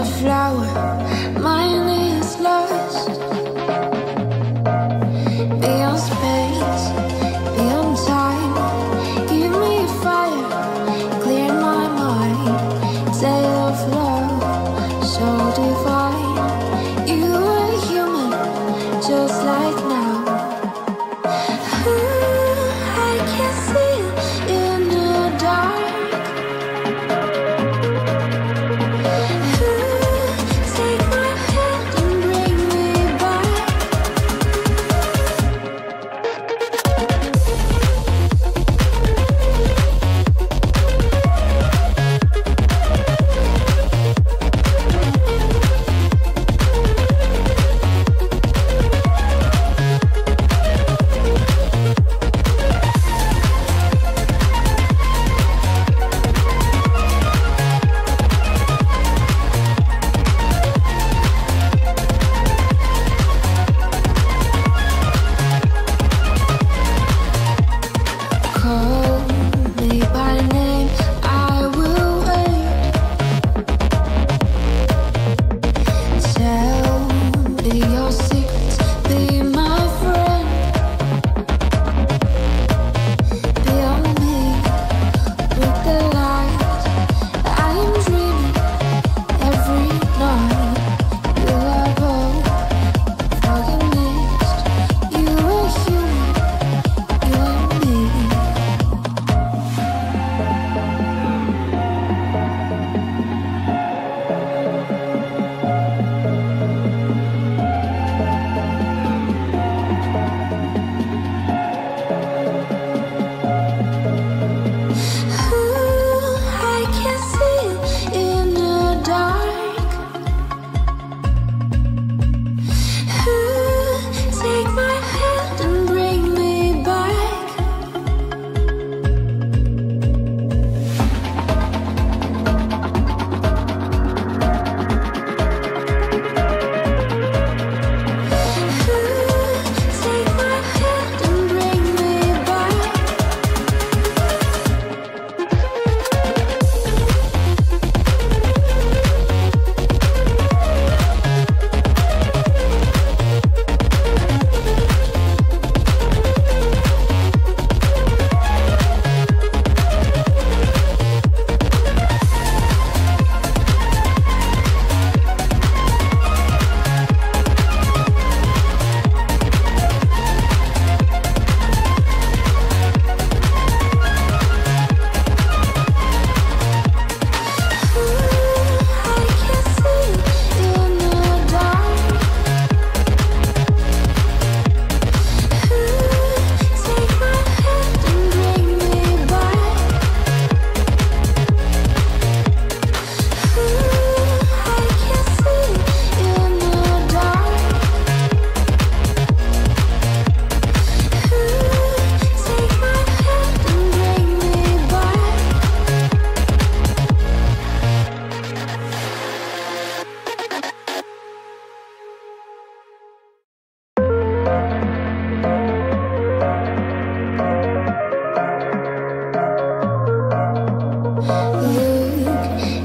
a flower, mine is lost. Beyond space, beyond time, give me a fire, clear my mind. Tale of love, so divine. You are human, just like now. I can see it in the dark.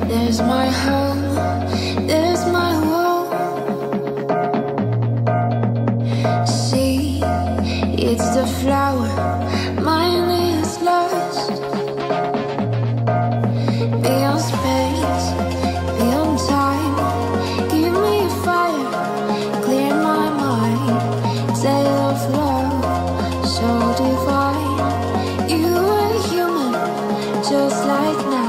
There's my home, there's my wall. See, it's the flower, mine is lost. Beyond space, beyond time, give me a fire, clear my mind. Tale of love, so divine. You are human, just like now.